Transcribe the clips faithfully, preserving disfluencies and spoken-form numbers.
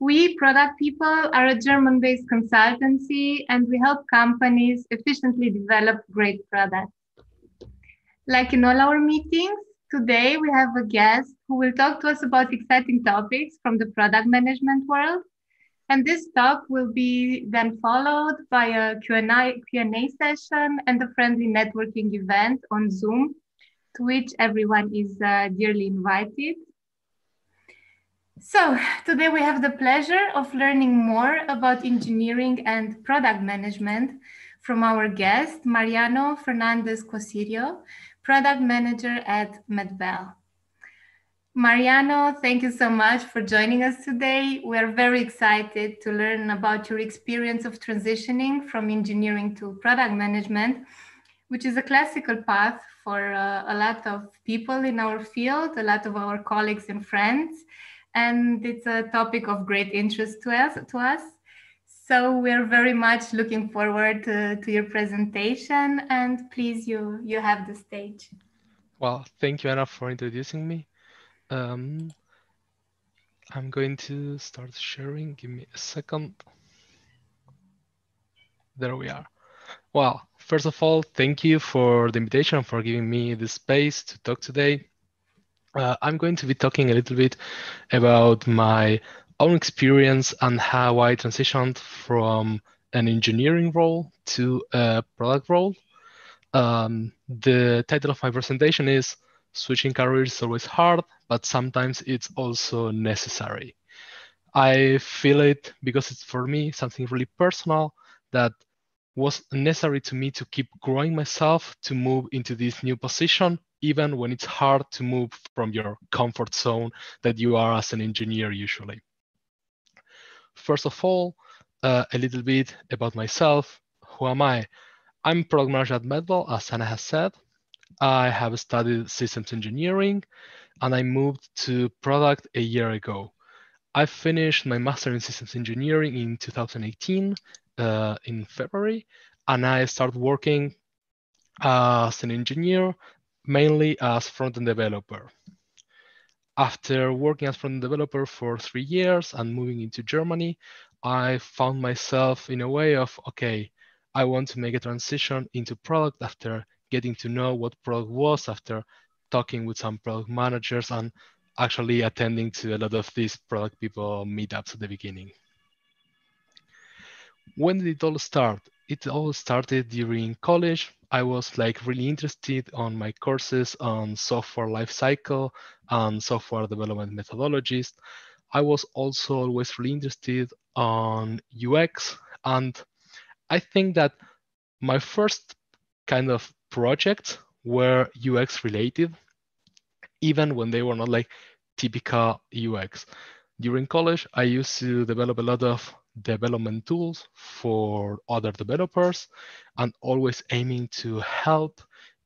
We Product People are a German-based consultancy, and we help companies efficiently develop great products. Like in all our meetings, today we have a guest who will talk to us about exciting topics from the product management world. And this talk will be then followed by a Q and A session and a friendly networking event on Zoom, to which everyone is uh, dearly invited. So today we have the pleasure of learning more about engineering and product management from our guest, Mariano Fernández Cocirio, product manager at Medbelle. Mariano, thank you so much for joining us today. We are very excited to learn about your experience of transitioning from engineering to product management, which is a classical path for uh, a lot of people in our field, a lot of our colleagues and friends. And it's a topic of great interest to us. To us. So we're very much looking forward to, to your presentation. And please, you, you have the stage. Well, thank you, Anna, for introducing me. Um, I'm going to start sharing. Give me a second. There we are. Well, first of all, thank you for the invitation, for giving me the space to talk today. Uh, I'm going to be talking a little bit about my own experience and how I transitioned from an engineering role to a product role. Um, the title of my presentation is "Switching careers is always hard, but sometimes it's also necessary." I feel it because it's, for me, something really personal that was necessary to me to keep growing myself, to move into this new position, even when it's hard to move from your comfort zone that you are as an engineer usually. First of all, uh, a little bit about myself. Who am I? I'm product manager at Medbelle, as Anna has said. I have studied systems engineering, and I moved to product a year ago. I finished my master in systems engineering in two thousand eighteen, uh, in February, and I started working as an engineer, mainly as front-end developer. After working as front-end developer for three years and moving into Germany, I found myself in a way of, okay, I want to make a transition into product after getting to know what product was, after talking with some product managers and actually attending to a lot of these product people meetups at the beginning. When did it all start? It all started during college. I was like really interested on my courses on software lifecycle and software development methodologies. I was also always really interested on U X. And I think that my first kind of projects were U X related, even when they were not like typical U X. During college, I used to develop a lot of development tools for other developers and always aiming to help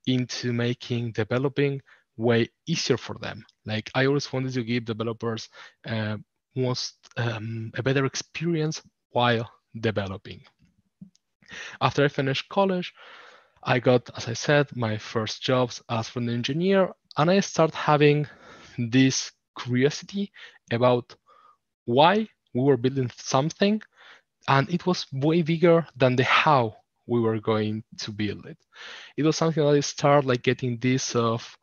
into making developing way easier for them. Like I always wanted to give developers uh, most, um, a better experience while developing. After I finished college, I got, as I said, my first jobs as an engineer, and I started having this curiosity about why we were building something, and it was way bigger than the how we were going to build it. It was something that I started like getting this of,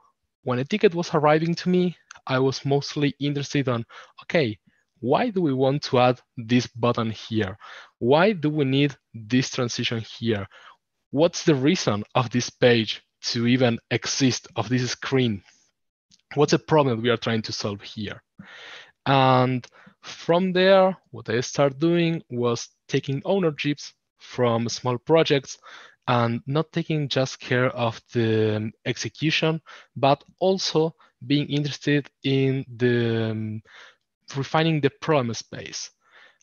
when a ticket was arriving to me, I was mostly interested on, okay, why do we want to add this button here? Why do we need this transition here? What's the reason of this page to even exist, of this screen? What's the problem we are trying to solve here? And from there, what I started doing was taking ownerships from small projects and not taking just care of the execution, but also being interested in the um, refining the problem space.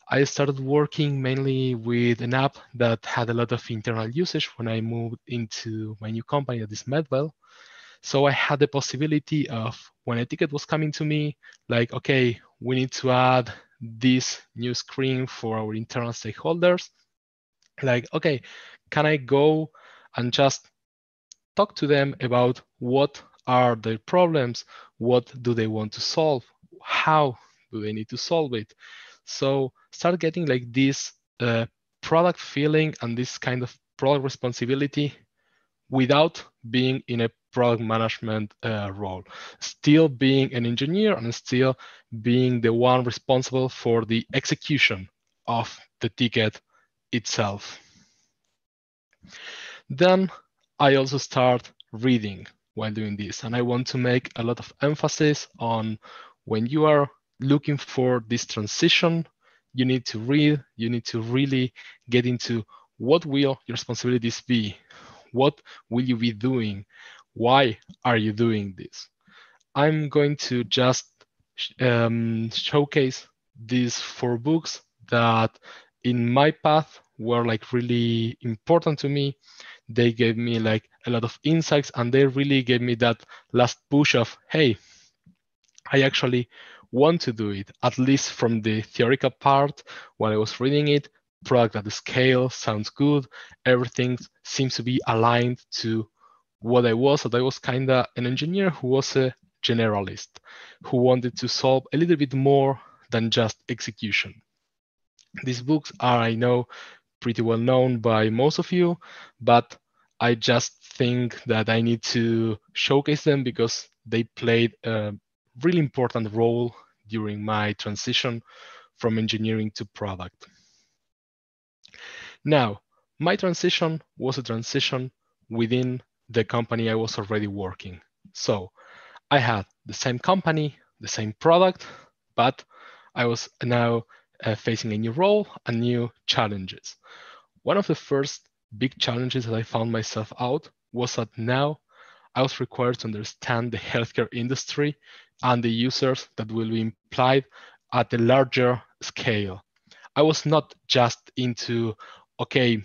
I started working mainly with an app that had a lot of internal usage when I moved into my new company that is Medbelle. So I had the possibility of, when a ticket was coming to me, like, okay, we need to add this new screen for our internal stakeholders. Like, okay, can I go and just talk to them about what are their problems? What do they want to solve? How we need to solve it. So start getting like this uh, product feeling and this kind of product responsibility without being in a product management uh, role, still being an engineer and still being the one responsible for the execution of the ticket itself. Then I also start reading while doing this. And I want to make a lot of emphasis on when you are looking for this transition, you need to read, you need to really get into what will your responsibilities be? What will you be doing? Why are you doing this? I'm going to just um, showcase these four books that in my path were like really important to me. They gave me like a lot of insights and they really gave me that last push of, hey, I actually want to do it, at least from the theoretical part. When I was reading it, product at the scale sounds good. Everything seems to be aligned to what I was. So I was kind of an engineer who was a generalist, who wanted to solve a little bit more than just execution. These books are, I know, pretty well known by most of you, but I just think that I need to showcase them because they played a really important role during my transition from engineering to product. Now, my transition was a transition within the company I was already working. So I had the same company, the same product, but I was now Uh, facing a new role and new challenges. One of the first big challenges that I found myself out was that now I was required to understand the healthcare industry and the users that will be implied at a larger scale. I was not just into, okay,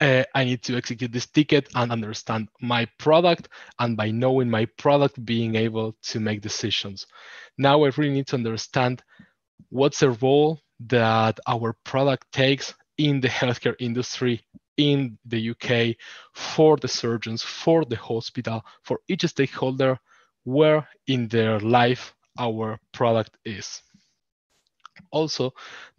uh, I need to execute this ticket and understand my product, and by knowing my product, being able to make decisions. Now I really need to understand what's the role that our product takes in the healthcare industry in the U K, for the surgeons, for the hospital, for each stakeholder, where in their life our product is. Also,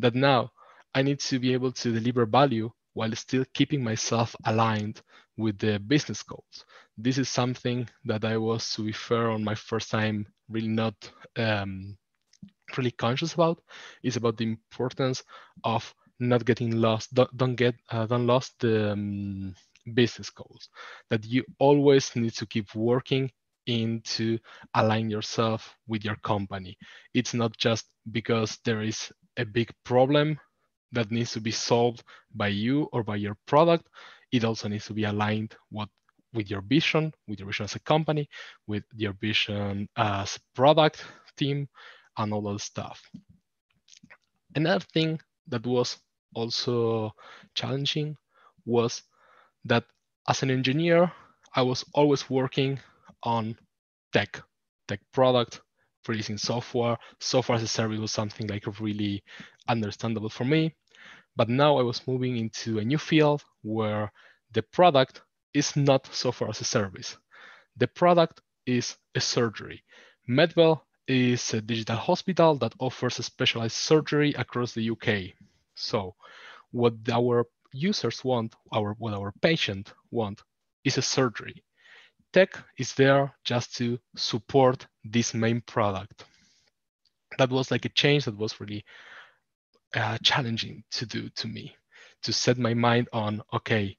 that now I need to be able to deliver value while still keeping myself aligned with the business goals. This is something that I was, to be fair, on my first time really not um, really conscious about. Is about the importance of not getting lost, don't, don't get uh, don't lost the um, business goals, that you always need to keep working in to align yourself with your company. It's not just because there is a big problem that needs to be solved by you or by your product. It also needs to be aligned what with your vision, with your vision as a company, with your vision as product team, and all that stuff. Another thing that was also challenging was that as an engineer, I was always working on tech, tech product, releasing software. Software as a service was something like really understandable for me. But now I was moving into a new field where the product is not software as a service. The product is a surgery. Medbelle is a digital hospital that offers a specialized surgery across the U K. So what our users want, our, what our patients want, is a surgery. Tech is there just to support this main product. That was like a change that was really uh, challenging to do to me, to set my mind on, okay,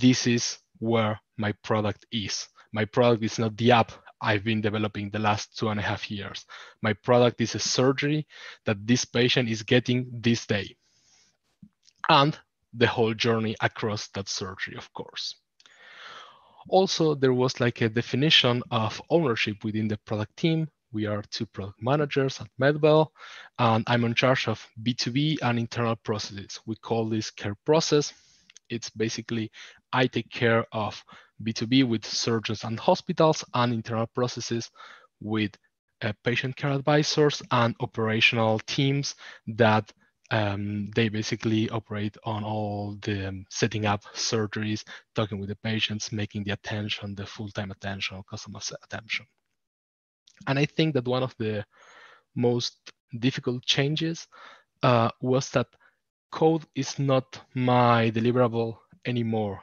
this is where my product is. My product is not the app I've been developing the last two and a half years. My product is a surgery that this patient is getting this day, and the whole journey across that surgery, of course. Also, there was like a definition of ownership within the product team. We are two product managers at Medbelle, and I'm in charge of B two B and internal processes. We call this care process. It's basically, I take care of B two B with surgeons and hospitals, and internal processes with uh, patient care advisors and operational teams that um, they basically operate on all the um, setting up surgeries, talking with the patients, making the attention, the full-time attention, customer attention. And I think that one of the most difficult changes uh, was that code is not my deliverable anymore.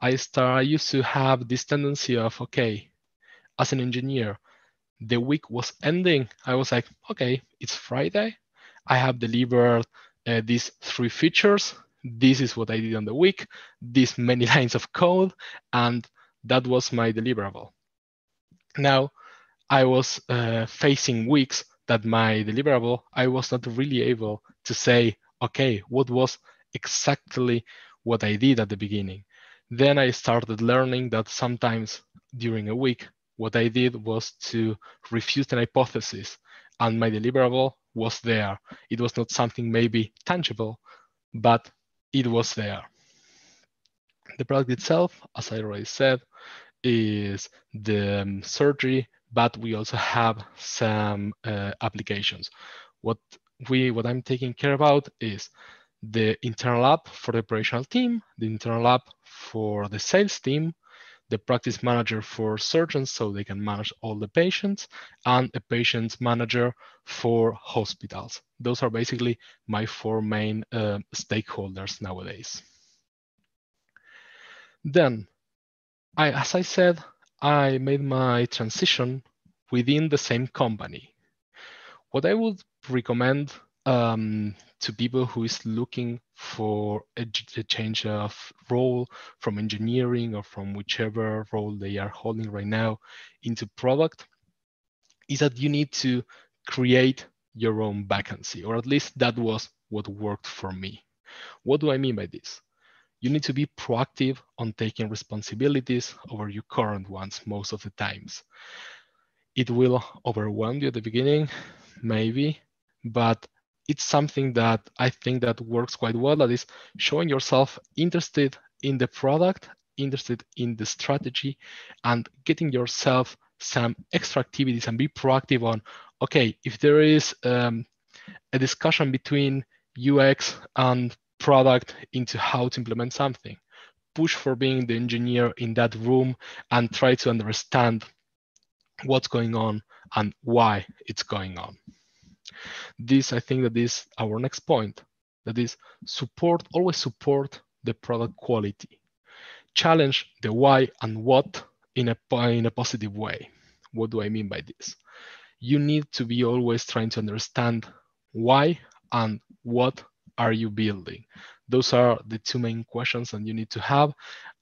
I start, I used to have this tendency of, okay, as an engineer, the week was ending. I was like, okay, it's Friday. I have delivered uh, these three features. This is what I did on the week, these many lines of code, and that was my deliverable. Now, I was uh, facing weeks that my deliverable, I was not really able to say, okay, what was exactly what I did at the beginning? Then I started learning that sometimes during a week, what I did was to refute an hypothesis, and my deliverable was there. It was not something maybe tangible, but it was there. The product itself, as I already said, is the um, surgery, but we also have some uh, applications. What we, what I'm taking care about is the internal app for the operational team, the internal app for the sales team, the practice manager for surgeons so they can manage all the patients, and a patient manager for hospitals. Those are basically my four main uh, stakeholders nowadays. Then, I, as I said, I made my transition within the same company. What I would recommend um, to people who is looking for a, a change of role from engineering or from whichever role they are holding right now into product is that you need to create your own vacancy, or at least that was what worked for me. What do I mean by this? You need to be proactive on taking responsibilities over your current ones most of the times. It will overwhelm you at the beginning, maybe, but it's something that I think that works quite well, that is showing yourself interested in the product, interested in the strategy, and getting yourself some extra activities and be proactive on, okay, if there is um, a discussion between U X and product into how to implement something, push for being the engineer in that room and try to understand what's going on and why it's going on. This, I think that is our next point, that is support, always support the product quality. Challenge the why and what in a, in a positive way. What do I mean by this? You need to be always trying to understand why and what are you building? Those are the two main questions that you need to have.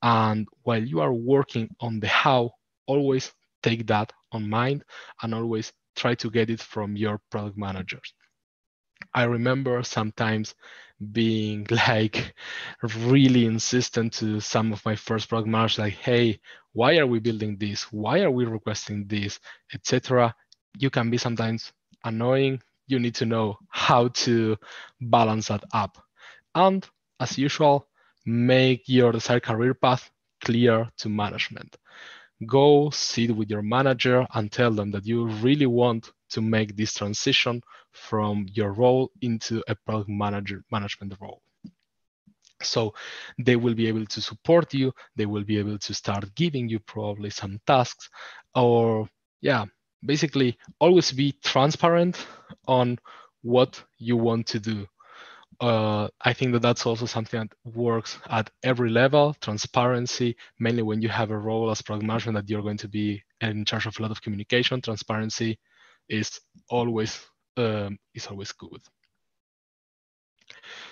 And while you are working on the how, always take that on mind and always try to get it from your product managers. I remember sometimes being like really insistent to some of my first product managers, like, hey, why are we building this? Why are we requesting this, et cetera? You can be sometimes annoying. You need to know how to balance that up. And as usual, make your desired career path clear to management. Go sit with your manager and tell them that you really want to make this transition from your role into a product manager management role. So they will be able to support you. They will be able to start giving you probably some tasks, or yeah, basically always be transparent on what you want to do. Uh, I think that that's also something that works at every level, transparency, mainly when you have a role as product management that you're going to be in charge of a lot of communication, transparency is always, um, is always good.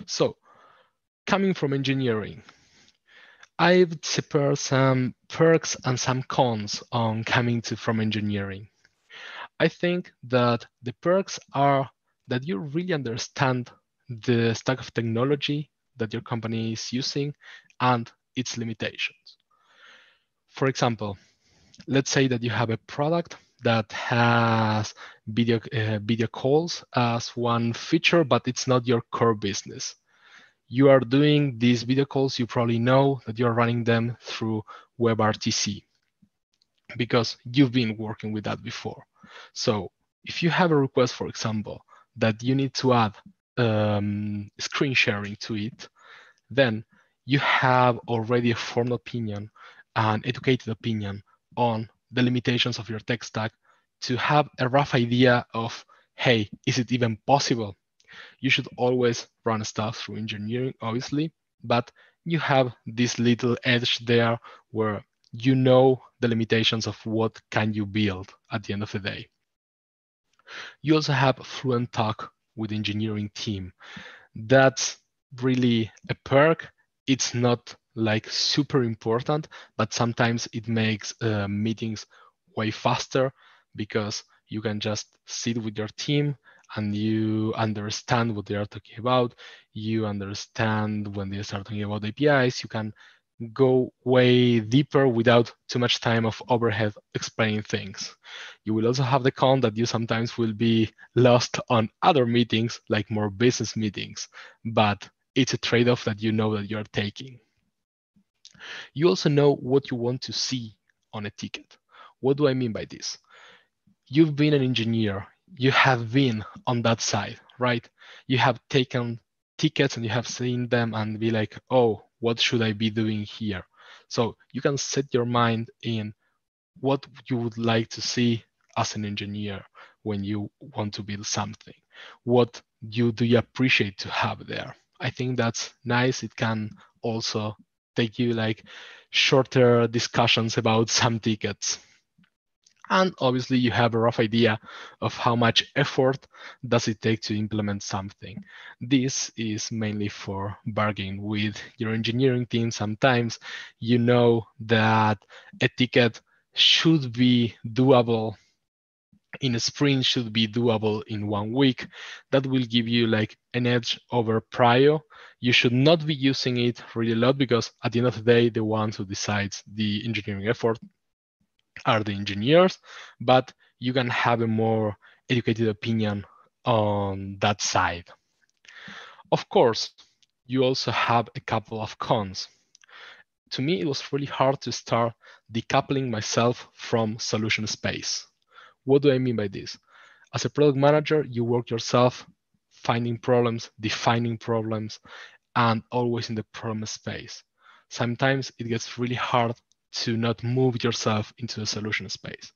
So coming from engineering, I've prepared some perks and some cons on coming to, from engineering. I think that the perks are that you really understand the stack of technology that your company is using and its limitations. For example, let's say that you have a product that has video, uh, video calls as one feature, but it's not your core business. You are doing these video calls, you probably know that you're running them through WebRTC because you've been working with that before. So if you have a request, for example, that you need to add um, screen sharing to it, then you have already a formed opinion, an educated opinion on the limitations of your tech stack to have a rough idea of hey, is it even possible? You should always run stuff through engineering, obviously, but you have this little edge there where you know the limitations of what can you build at the end of the day. You also have fluent talk with the engineering team. That's really a perk. It's not like super important, but sometimes it makes uh, meetings way faster because you can just sit with your team and you understand what they are talking about. You understand when they start talking about A P Is. You can go way deeper without too much time of overhead explaining things. You will also have the con that you sometimes will be lost on other meetings, like more business meetings, but it's a trade-off that you know that you're taking. You also know what you want to see on a ticket. What do I mean by this? You've been an engineer. You have been on that side, right? You have taken tickets and you have seen them and be like, oh, what should I be doing here? So you can set your mind in what you would like to see as an engineer when you want to build something. What you, do you appreciate to have there? I think that's nice. It can also take you like shorter discussions about some tickets. And obviously you have a rough idea of how much effort does it take to implement something. This is mainly for bargaining with your engineering team. Sometimes you know that a ticket should be doable in a sprint, should be doable in one week. That will give you like an edge over Prio. You should not be using it really a lot because at the end of the day, the ones who decides the engineering effort are the engineers, but you can have a more educated opinion on that side. Of course, you also have a couple of cons. To me, it was really hard to start decoupling myself from solution space. What do I mean by this? As a product manager, you work yourself finding problems, defining problems, and always in the problem space. Sometimes it gets really hard to not move yourself into the solution space.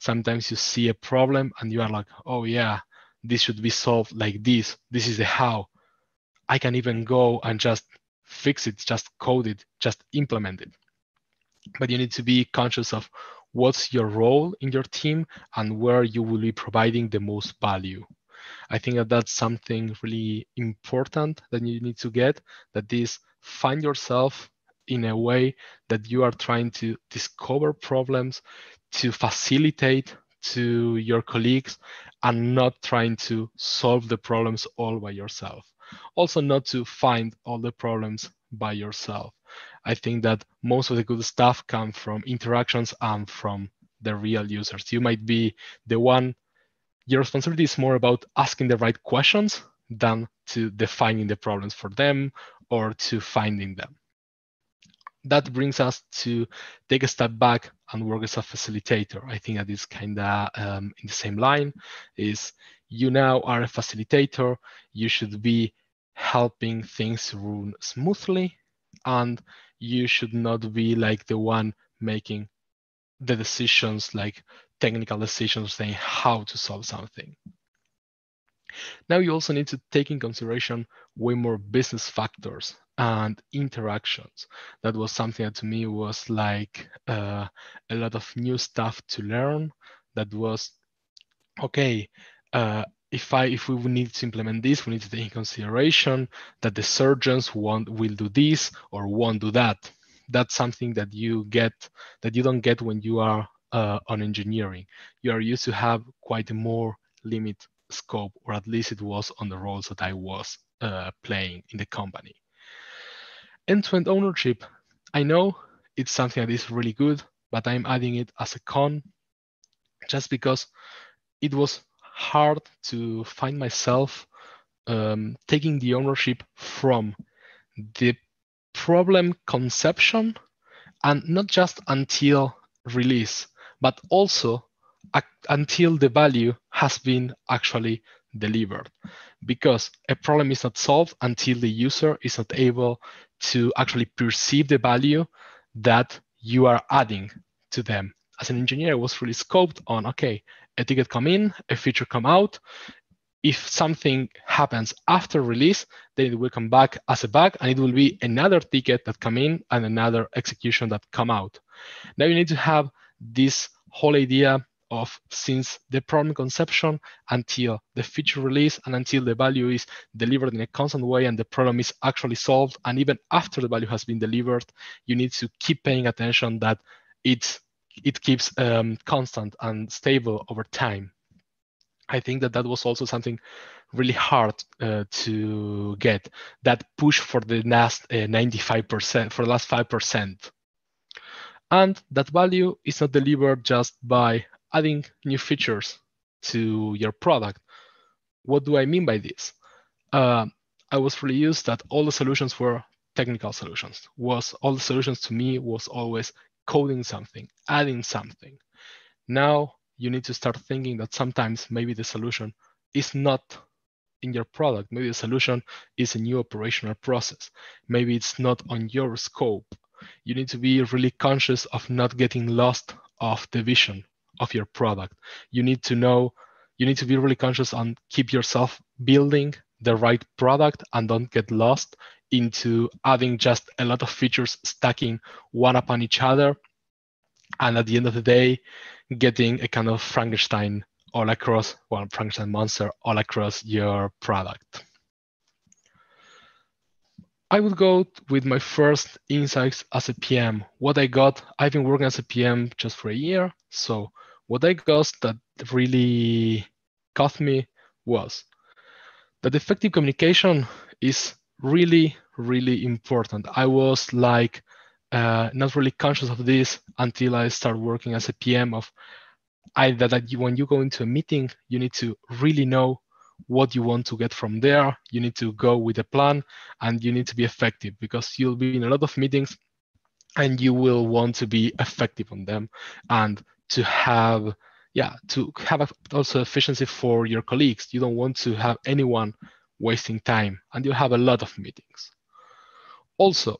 Sometimes you see a problem and you are like, oh yeah, this should be solved like this. This is the how. I can even go and just fix it, just code it, just implement it. But you need to be conscious of what's your role in your team and where you will be providing the most value. I think that that's something really important that you need to get, that is find yourself in a way that you are trying to discover problems, to facilitate to your colleagues, and not trying to solve the problems all by yourself. Also not to find all the problems by yourself. I think that most of the good stuff comes from interactions and from the real users. You might be the one, your responsibility is more about asking the right questions than to defining the problems for them or to finding them. That brings us to take a step back and work as a facilitator. I think that is kind of um, in the same line, is you now are a facilitator. You should be helping things run smoothly, and you should not be like the one making the decisions, like technical decisions, saying how to solve something. Now you also need to take in consideration way more business factors and interactions. That was something that to me was like uh, a lot of new stuff to learn. That was, okay, uh, if I if we need to implement this, we need to take in consideration that the surgeons won't, will do this or won't do that. That's something that you get, that you don't get when you are uh, on engineering. You are used to have quite a more limit scope, or at least it was on the roles that I was uh, playing in the company. End-to-end ownership, I know it's something that is really good, but I'm adding it as a con just because it was hard to find myself um, taking the ownership from the problem conception, and not just until release, but also until the value has been actually delivered, because a problem is not solved until the user is not able to actually perceive the value that you are adding to them. As an engineer, I was really scoped on, okay, a ticket come in, a feature come out, if something happens after release, then it will come back as a bug, and it will be another ticket that come in and another execution that come out. Now you need to have this whole idea of since the problem conception until the feature release and until the value is delivered in a constant way and the problem is actually solved. And even after the value has been delivered, you need to keep paying attention that it's, it keeps um, constant and stable over time. I think that that was also something really hard uh, to get, that push for the last uh, ninety-five percent, for the last five percent. And that value is not delivered just by adding new features to your product. What do I mean by this? Uh, I was really used that all the solutions were technical solutions. Was all the solutions to me was always coding something, adding something. Now, you need to start thinking that sometimes maybe the solution is not in your product. Maybe the solution is a new operational process. Maybe it's not on your scope. You need to be really conscious of not getting lost of the vision of your product. You need to know, you need to be really conscious and keep yourself building the right product and don't get lost into adding just a lot of features stacking one upon each other. And at the end of the day, getting a kind of Frankenstein all across, well, Frankenstein monster all across your product. I would go with my first insights as a P M. What I got, I've been working as a P M just for a year. So what I got that really caught me was that effective communication is really, really important. I was like, Uh, not really conscious of this until I start working as a P M of I, that, that you, when you go into a meeting, you need to really know what you want to get from there. You need to go with a plan and you need to be effective because you'll be in a lot of meetings and you will want to be effective on them and to have, yeah, to have also efficiency for your colleagues. You don't want to have anyone wasting time and you have a lot of meetings. Also,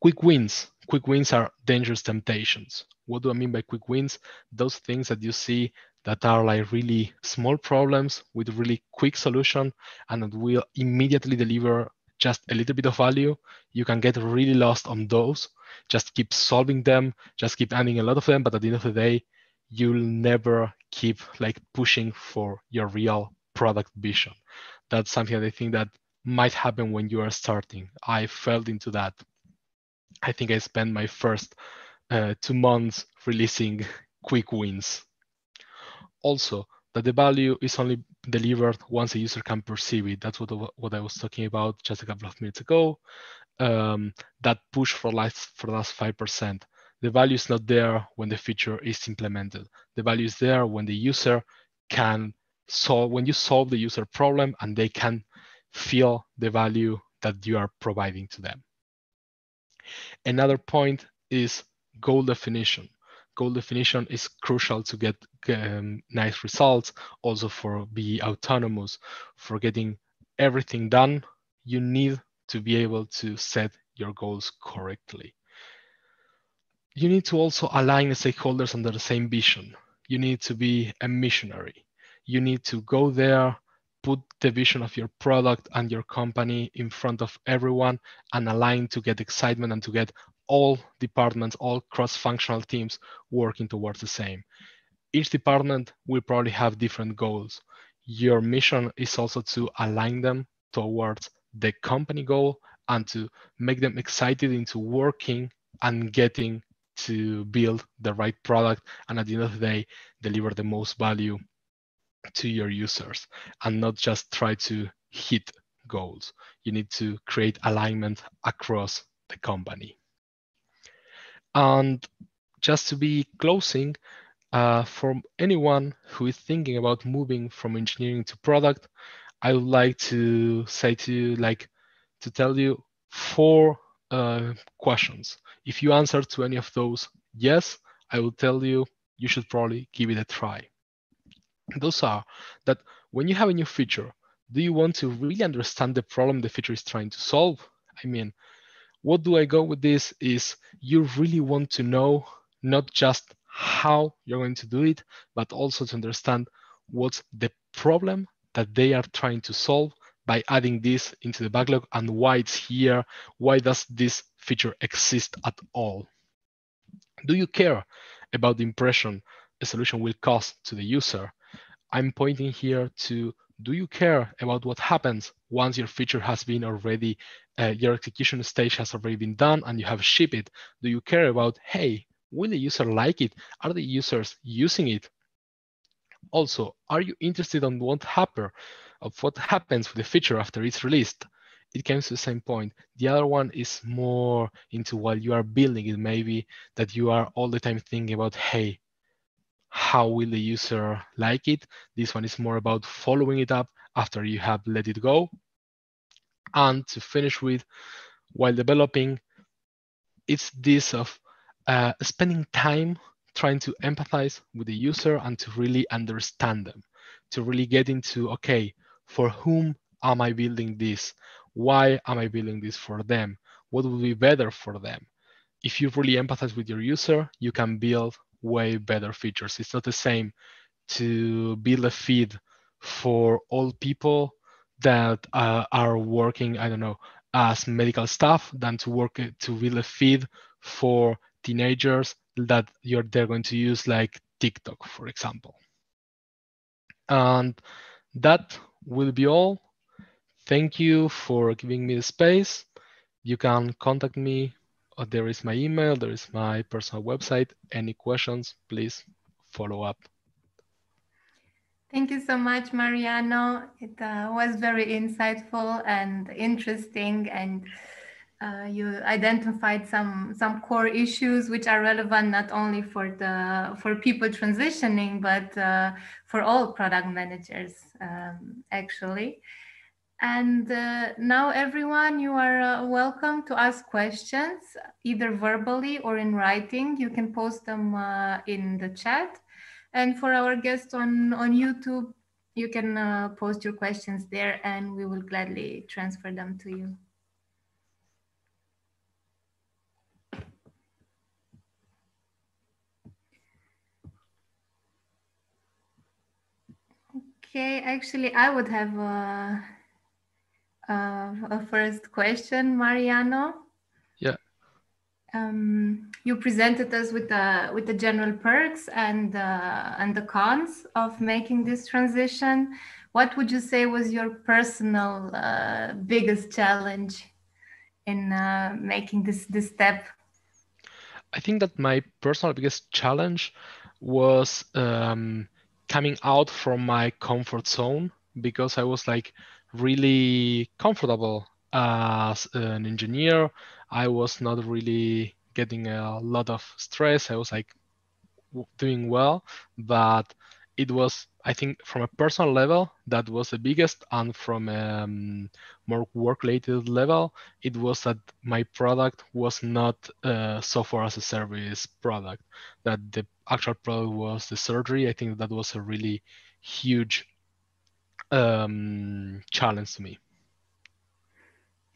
Quick wins. Quick wins are dangerous temptations. What do I mean by quick wins? Those things that you see that are like really small problems with really quick solution and that will immediately deliver just a little bit of value. You can get really lost on those. Just keep solving them. Just keep adding a lot of them. But at the end of the day, you'll never keep like pushing for your real product vision. That's something that I think that might happen when you are starting. I fell into that. I think I spent my first uh, two months releasing quick wins. Also, that the value is only delivered once a user can perceive it. That's what, what I was talking about just a couple of minutes ago. Um, that push for last, for last five percent. The value is not there when the feature is implemented. The value is there when the user can solve, when you solve the user problem and they can feel the value that you are providing to them. Another point is goal definition. Goal definition is crucial to get um, nice results, also for be autonomous, for getting everything done. You need to be able to set your goals correctly. You need to also align the stakeholders under the same vision. You need to be a missionary. You need to go there, put the vision of your product and your company in front of everyone and align to get excitement and to get all departments, all cross-functional teams working towards the same. Each department will probably have different goals. Your mission is also to align them towards the company goal and to make them excited into working and getting to build the right product and at the end of the day, deliver the most value to your users and not just try to hit goals. You need to create alignment across the company. And just to be closing, uh, for anyone who is thinking about moving from engineering to product, I would like to say to you, like, to tell you four uh, questions. If you answer to any of those, yes, I will tell you, you should probably give it a try. Those are that when you have a new feature, do you want to really understand the problem the feature is trying to solve? I mean, what do I go with this is you really want to know not just how you're going to do it, but also to understand what's the problem that they are trying to solve by adding this into the backlog, and why it's here, why does this feature exist at all? Do you care about the impression a solution will cause to the user? I'm pointing here to, do you care about what happens once your feature has been already, uh, your execution stage has already been done and you have shipped it? Do you care about, hey, will the user like it? Are the users using it? Also, are you interested in what happens of what happens with the feature after it's released? It comes to the same point. The other one is more into while you are building it, maybe that you are all the time thinking about, hey, how will the user like it? This one is more about following it up after you have let it go. And to finish with, while developing, it's this of uh, spending time trying to empathize with the user and to really understand them, to really get into, okay, for whom am I building this? Why am I building this for them? What would be better for them? If you really empathize with your user, you can build way better features. It's not the same to build a feed for all people that uh, are working, I don't know, as medical staff than to work to build a feed for teenagers that you're they're going to use like TikTok, for example. And that will be all. Thank you for giving me the space. You can contact me. There is my email, there is my personal website. Any questions, please follow up. Thank you so much, Mariano. It uh, was very insightful and interesting, and uh, you identified some some core issues which are relevant not only for the for people transitioning, but uh, for all product managers um, actually. And uh, now, everyone, you are uh, welcome to ask questions, either verbally or in writing. You can post them uh, in the chat. And for our guests on, on YouTube, you can uh, post your questions there, and we will gladly transfer them to you. Okay, actually, I would have a... Uh, Uh, a first question, Mariano. Yeah. Um, you presented us with the with the general perks and uh, and the cons of making this transition. What would you say was your personal uh, biggest challenge in uh, making this this step? I think that my personal biggest challenge was um, coming out from my comfort zone, because I was like really comfortable as an engineer. I was not really getting a lot of stress. I was like doing well, but it was, I think, from a personal level, that was the biggest, and from a um, more work-related level, it was that my product was not a software as a service product, that the actual product was the surgery. I think that was a really huge Um, challenge to me.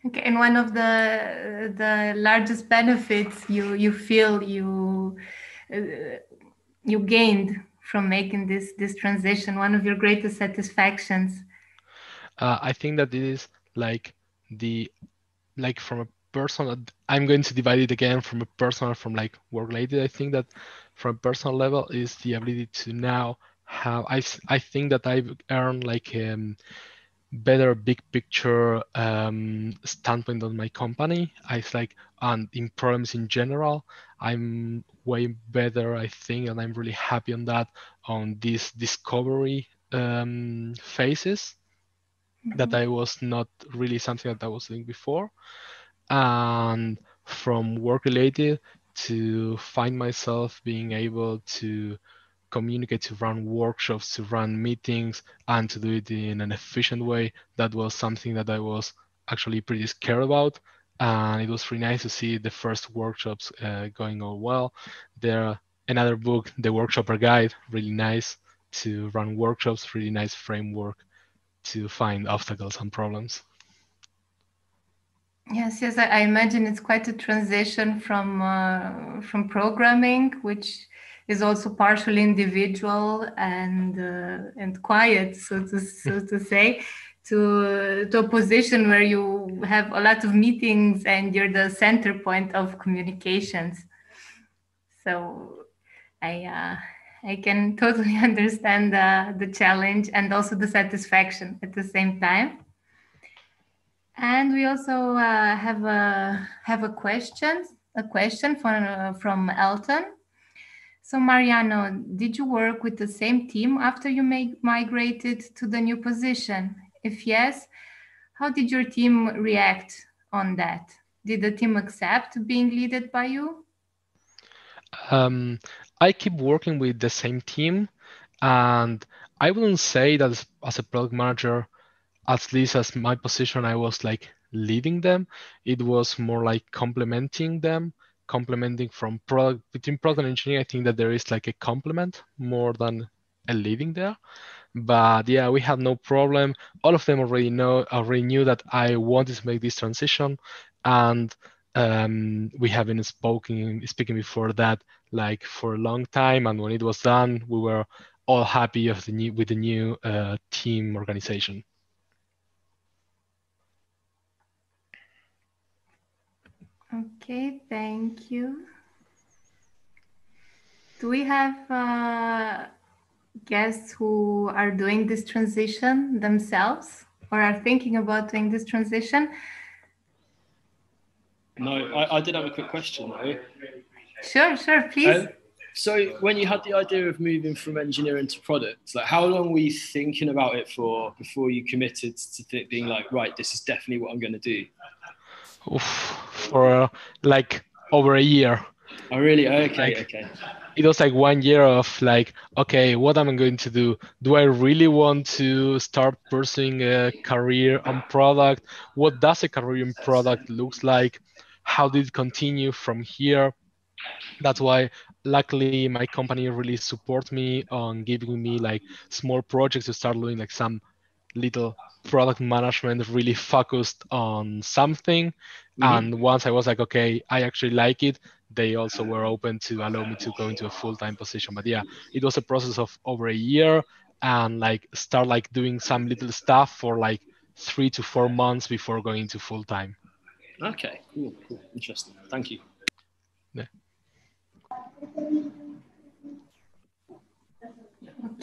Okay, and one of the the largest benefits you you feel you uh, you gained from making this this transition, one of your greatest satisfactions. Uh, I think that it is like the like from a personal. I'm going to divide it again from a personal from like work related. I think that from a personal level is the ability to now have I I think that I've earned like a um, better big picture um, standpoint on my company. I like and in problems in general, I'm way better, I think, and I'm really happy on that, on these discovery um, phases, mm-hmm. that I was not really something that I was doing before. And from work related, to find myself being able to communicate, to run workshops, to run meetings, and to do it in an efficient way. That was something that I was actually pretty scared about. And it was really nice to see the first workshops uh, going all well. There, another book, The Workshopper Guide, really nice to run workshops, really nice framework to find obstacles and problems. Yes, yes, I imagine it's quite a transition from uh, from programming, which is also partially individual and uh, and quiet, so to so to say, to uh, to a position where you have a lot of meetings and you're the center point of communications. So I uh, I can totally understand uh, the challenge and also the satisfaction at the same time. And we also uh, have a have a question a question from uh, from Elton. So Mariano, did you work with the same team after you made, migrated to the new position? If yes, how did your team react on that? Did the team accept being led by you? Um, I keep working with the same team, and I wouldn't say that as, as a product manager, at least as my position, I was like leading them. It was more like complementing them, complementing from product, between product and engineering. I think that there is like a complement more than a leading there. But yeah, we had no problem. All of them already know, already knew that I wanted to make this transition, and um, we have been speaking, speaking before that like for a long time. And when it was done, we were all happy of the new, with the new uh, team organization. Okay, thank you. Do we have uh, guests who are doing this transition themselves or are thinking about doing this transition? No, I, I did have a quick question though. Sure, sure, please. Um, so when you had the idea of moving from engineering to product, like how long were you thinking about it for before you committed to th being like, right, this is definitely what I'm going to do? Oof, for uh, like over a year. Oh really? Okay, like, okay. It was like one year of like, okay, what am I going to do? Do I really want to start pursuing a career on product? What does a career in product looks like? How did it continue from here? That's why luckily my company really supports me on giving me like small projects to start doing like some little product management really focused on something. Mm-hmm. And once I was like, okay, I actually like it, they also were open to allow me to go into a full-time position. But yeah, it was a process of over a year and like start like doing some little stuff for like three to four months before going to full-time. Okay, cool, cool, interesting. Thank you. Yeah.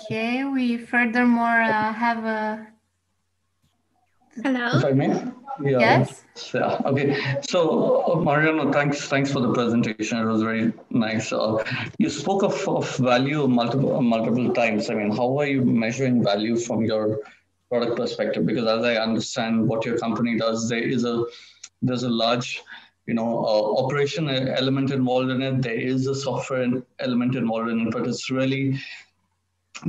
Okay, we furthermore uh, have a... Hello. If I may? Yeah. Yes. Yeah. Okay. So, uh, Mariano, thanks. Thanks for the presentation. It was very nice. Uh, you spoke of, of value multiple multiple times. I mean, how are you measuring value from your product perspective? Because as I understand, what your company does, there is a there's a large, you know, uh, operation element involved in it. There is a software element involved in it, but it's really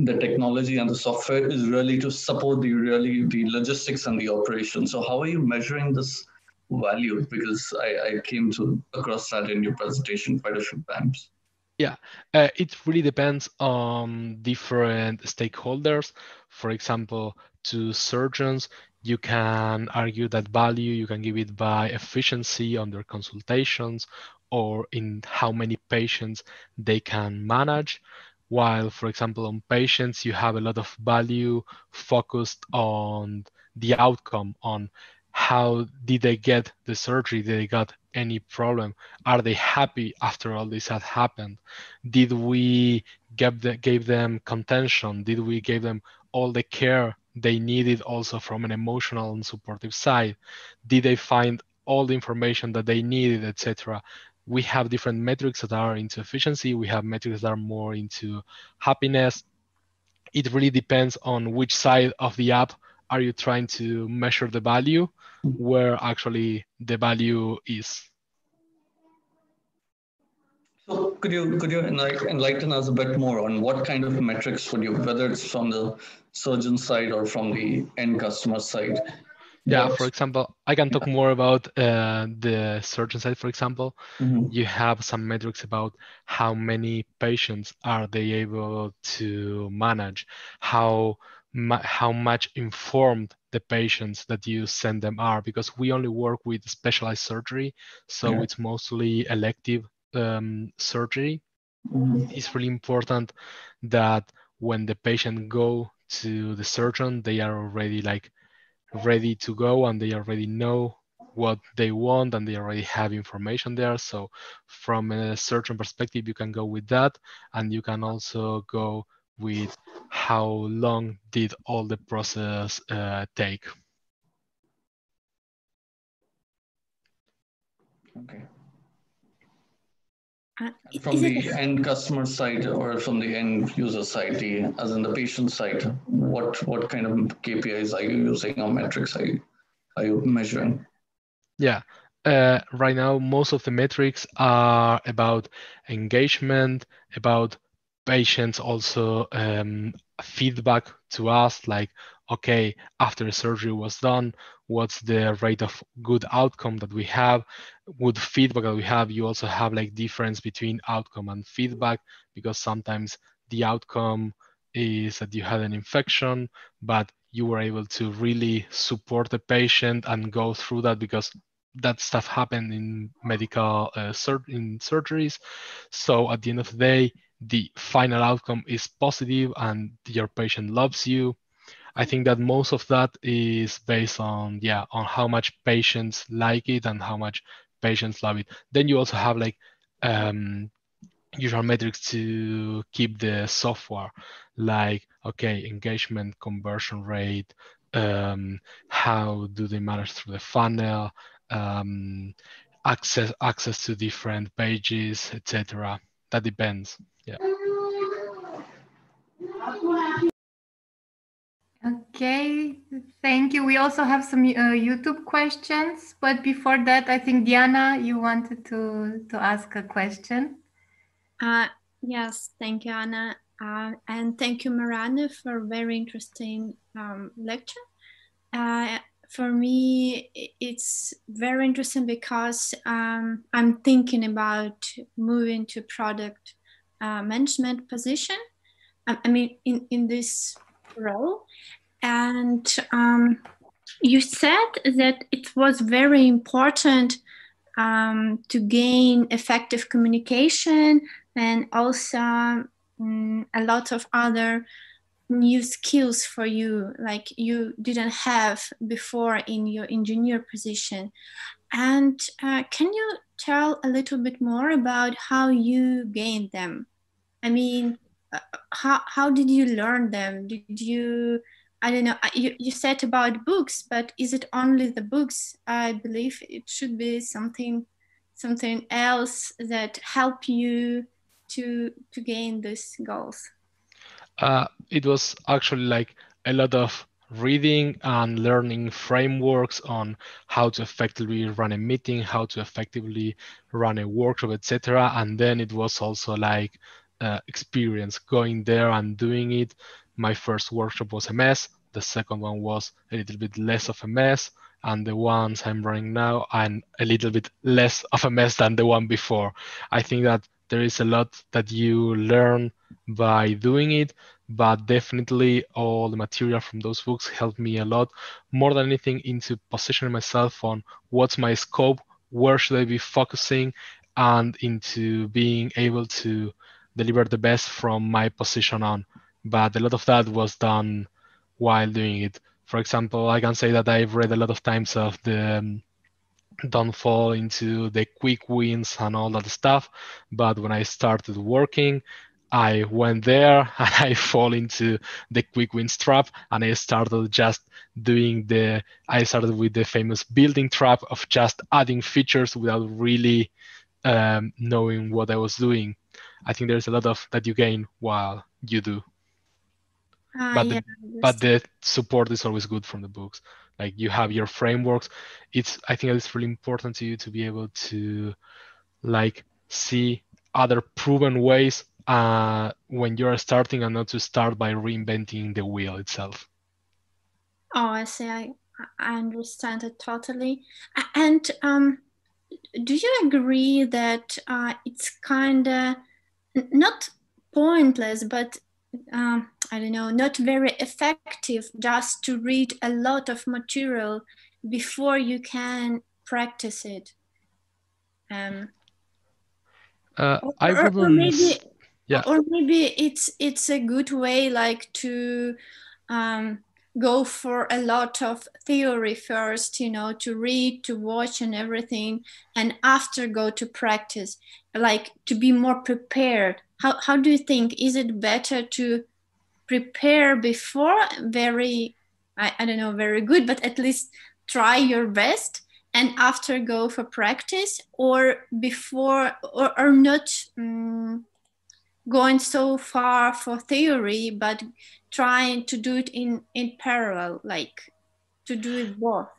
the technology and the software is really to support the really the logistics and the operation. So how are you measuring this value? Because I, I came to across that in your presentation quite a few times. Yeah, uh, it really depends on different stakeholders. For example, to surgeons, you can argue that value, you can give it by efficiency on their consultations or in how many patients they can manage. While, for example, on patients, you have a lot of value focused on the outcome, on how did they get the surgery? Did they got any problem? Are they happy after all this had happened? Did we give the, gave them contention? Did we give them all the care they needed also from an emotional and supportive side? Did they find all the information that they needed, et cetera? We have different metrics that are into efficiency. We have metrics that are more into happiness. It really depends on which side of the app are you trying to measure the value, where actually the value is. So could you could you enlighten us a bit more on what kind of metrics would you, whether it's from the surgeon side or from the end customer side? Yeah, for example, I can talk more about uh, the surgeon side, for example. Mm-hmm. You have some metrics about how many patients are they able to manage, how, how much informed the patients that you send them are, because we only work with specialized surgery, so yeah. It's mostly elective um, surgery. Mm-hmm. It's really important that when the patient go to the surgeon, they are already like ready to go and they already know what they want and they already have information there. So from a surgeon perspective, you can go with that, and you can also go with how long did all the process uh, take. Okay. Uh, from the end customer side or from the end user side, the, as in the patient side, what what kind of K P Is are you using or metrics are you, are you measuring? Yeah, uh, right now, most of the metrics are about engagement, about patients also um, feedback to us, like, okay, after the surgery was done, what's the rate of good outcome that we have? With feedback that we have, you also have like difference between outcome and feedback, because sometimes the outcome is that you had an infection, but you were able to really support the patient and go through that, because that stuff happened in medical uh, sur- in surgeries. So at the end of the day, the final outcome is positive and your patient loves you. I think that most of that is based on, yeah, on how much patients like it and how much patients love it. Then you also have like um, usual metrics to keep the software, like, okay, engagement, conversion rate, um, how do they manage through the funnel, um, access access to different pages, et cetera. That depends. Yeah. Okay, thank you. We also have some uh, YouTube questions, but before that, I think Diana, you wanted to to ask a question. Uh, yes, thank you, Anna, uh, and thank you, Mariano, for a very interesting um, lecture. Uh, for me, it's very interesting because um, I'm thinking about moving to product Uh, management position, I, I mean, in, in this role. And um, you said that it was very important um, to gain effective communication and also um, a lot of other new skills for you, like you didn't have before in your engineer position. And uh, can you tell a little bit more about how you gained them? I mean, uh, how, how did you learn them? Did you, I don't know, you, you said about books, but is it only the books? I believe it should be something something else that help you to, to gain these goals. Uh, it was actually like a lot of reading and learning frameworks on how to effectively run a meeting, how to effectively run a workshop, et cetera. And then it was also like uh, experience going there and doing it. My first workshop was a mess. The second one was a little bit less of a mess. And the ones I'm running now, I'm a little bit less of a mess than the one before. I think that there is a lot that you learn by doing it, but definitely all the material from those books helped me a lot, more than anything, into positioning myself on what's my scope, where should I be focusing, and into being able to deliver the best from my position on. But a lot of that was done while doing it. For example, I can say that I've read a lot of times of the um, don't fall into the quick wins and all that stuff, but when I started working, I went there and I fall into the quick wins trap, and I started just doing the, I started with the famous building trap of just adding features without really um, knowing what I was doing. I think there's a lot of that you gain while you do. Uh, but, yeah, the, but the support is always good from the books. Like you have your frameworks. It's, I think it's really important to you to be able to like see other proven ways uh, when you're starting, and not to start by reinventing the wheel itself. Oh, I see. I, I understand it totally. And um, do you agree that uh, it's kind of not pointless, but um, I don't know, not very effective just to read a lot of material before you can practice it? Um, uh, or, I wouldn't... or maybe Yeah. Or maybe it's it's a good way, like, to um, go for a lot of theory first, you know, to read, to watch and everything, and after go to practice, like to be more prepared. How, how do you think? Is it better to prepare before very, I, I don't know, very good, but at least try your best, and after go for practice, or before, or, or not um, going so far for theory, but trying to do it in, in parallel, like to do it both?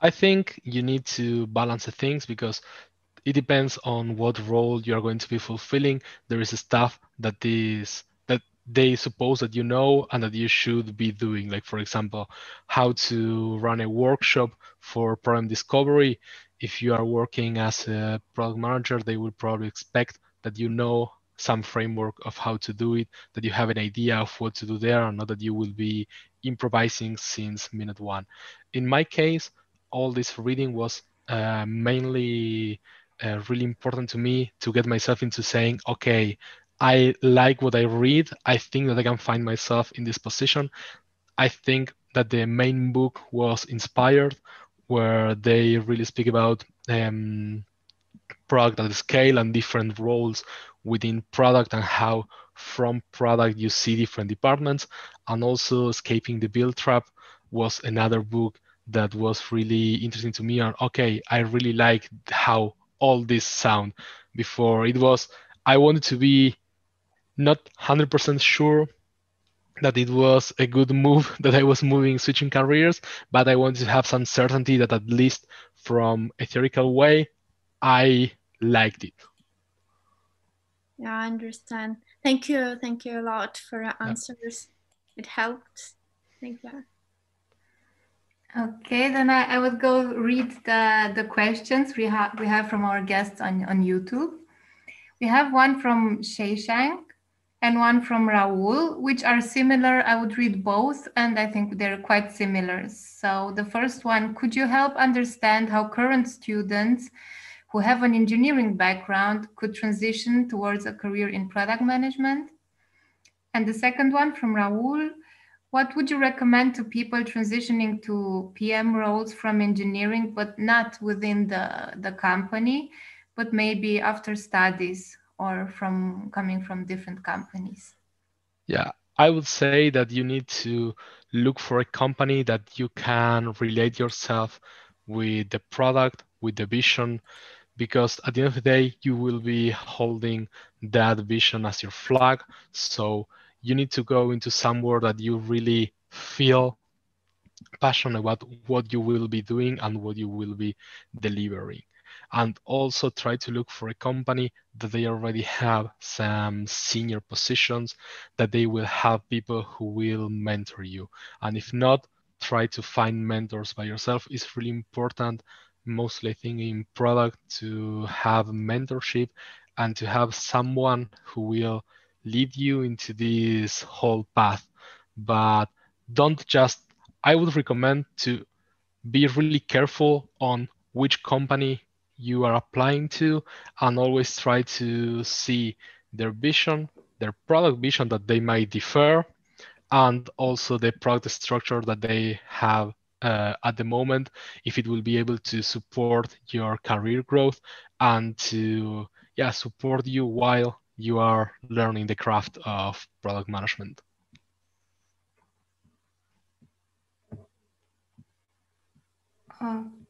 I think you need to balance the things, because it depends on what role you're going to be fulfilling. There is stuff that is that they suppose that you know and that you should be doing. Like, for example, how to run a workshop for problem discovery. If you are working as a product manager, they will probably expect that you know some framework of how to do it, that you have an idea of what to do there, and not that you will be improvising since minute one. In my case, all this reading was uh, mainly uh, really important to me to get myself into saying, okay, I like what I read. I think that I can find myself in this position. I think that the main book was Inspired, where they really speak about um, product at scale and different roles within product, and how from product you see different departments. And also Escaping the Build Trap was another book that was really interesting to me. And okay, I really like how all this sound. Before it was, I wanted to be not one hundred percent sure that it was a good move that I was moving, switching careers, but I wanted to have some certainty that at least from a theoretical way, I liked it. Yeah, I understand. Thank you. Thank you a lot for your answers. Yeah. It helped. Thank you. Okay, then I, I would go read the, the questions we have we have from our guests on, on YouTube. We have one from Sheshank and one from Raul, which are similar. I would read both, and I think they're quite similar. So the first one, could you help understand how current students who have an engineering background could transition towards a career in product management? And the second one from Raul, what would you recommend to people transitioning to P M roles from engineering, but not within the, the company, but maybe after studies or from coming from different companies? Yeah, I would say that you need to look for a company that you can relate yourself with the product, with the vision, because at the end of the day, you will be holding that vision as your flag. So you need to go into somewhere that you really feel passionate about what you will be doing and what you will be delivering. And also try to look for a company that they already have some senior positions, that they will have people who will mentor you. And if not, try to find mentors by yourself. It's really important, mostly I think in product, to have mentorship and to have someone who will lead you into this whole path. But don't just, I would recommend to be really careful on which company you are applying to, and always try to see their vision, their product vision that they might differ, and also the product structure that they have uh, at the moment, if it will be able to support your career growth and to yeah, support you while you are learning the craft of product management.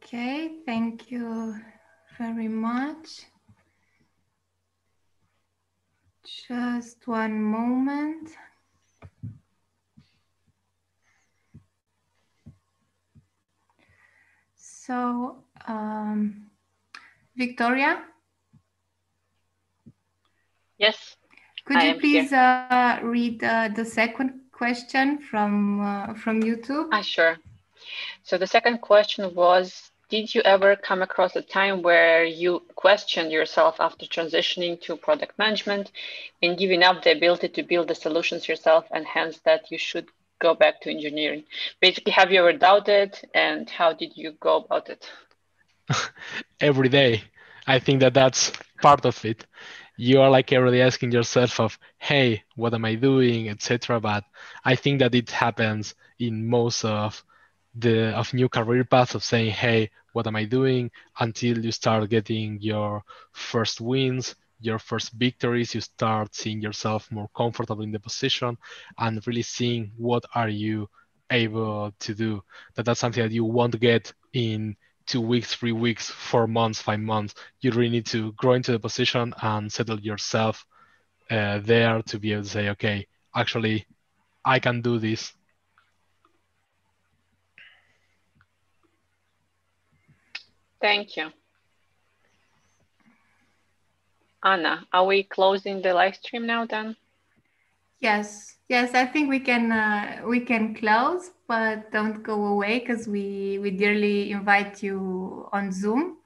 Okay, thank you very much. Just one moment. So, um, Victoria? Yes. Could you please uh, read uh, the second question from, uh, from YouTube? Ah, sure. So the second question was, did you ever come across a time where you questioned yourself after transitioning to product management and giving up the ability to build the solutions yourself, and hence that you should go back to engineering? Basically, have you ever doubted, and how did you go about it? Every day. I think that that's part of it. you are like already asking yourself of, hey, what am I doing, et cetera. But I think that it happens in most of the of new career paths of saying, hey, what am I doing, until you start getting your first wins, your first victories, you start seeing yourself more comfortable in the position and really seeing what are you able to do. That that's something that you won't get in two weeks, three weeks, four months, five months. You really need to grow into the position and settle yourself uh, there to be able to say, okay, actually, I can do this. Thank you. Anna, are we closing the live stream now then? Yes, yes, I think we can uh, we can close, but don't go away, because we, we dearly invite you on Zoom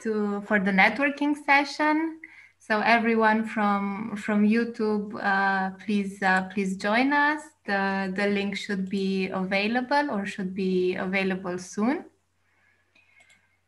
to for the networking session. So everyone from from YouTube, uh, please uh, please join us. The the link should be available or should be available soon.